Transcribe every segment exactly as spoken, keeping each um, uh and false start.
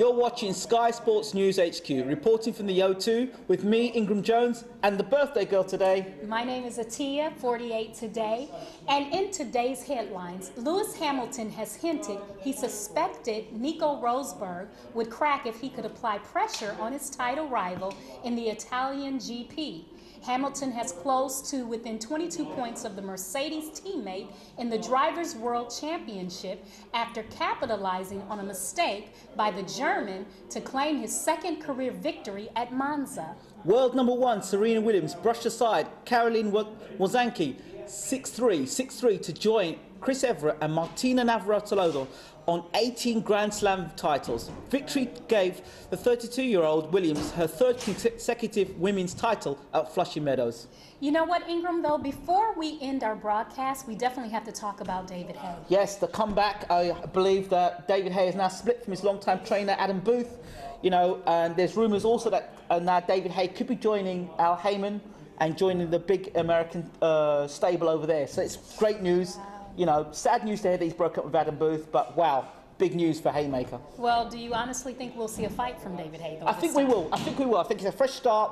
You're watching Sky Sports News H Q, reporting from the O two with me, Ingram Jones, and the birthday girl today. My name is Atiyah, forty-eight today. And in today's headlines, Lewis Hamilton has hinted he suspected Nico Rosberg would crack if he could apply pressure on his title rival in the Italian G P. Hamilton has closed to within twenty-two points of the Mercedes teammate in the Drivers World Championship after capitalizing on a mistake by the German to claim his second career victory at Monza. World number one Serena Williams brushed aside Caroline Wozniacki six three, six three to join Chris Evert and Martina Navratilova on eighteen Grand Slam titles. Victory gave the thirty-two-year-old Williams her third consecutive women's title at Flushing Meadows. You know what, Ingram, though, before we end our broadcast, we definitely have to talk about David Haye. Yes, the comeback. I believe that David Haye is now split from his longtime trainer, Adam Booth. You know, and there's rumours also that uh, now David Haye could be joining Al Heyman and joining the big American uh, stable over there. So it's great news. Wow. You know, sad news to hear that he's broke up with Adam Booth, but wow, big news for Haymaker. Well, do you honestly think we'll see a fight from David Haye? I think we will. I think we will. I think it's a fresh start.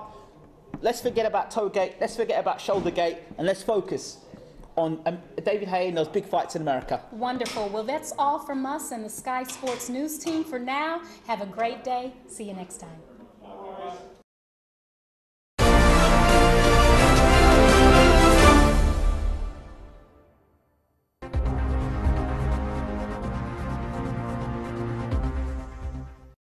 Let's forget about Toegate. Let's forget about Shouldergate, and let's focus on um, David Haye and those big fights in America. Wonderful. Well, that's all from us and the Sky Sports News team for now. Have a great day. See you next time.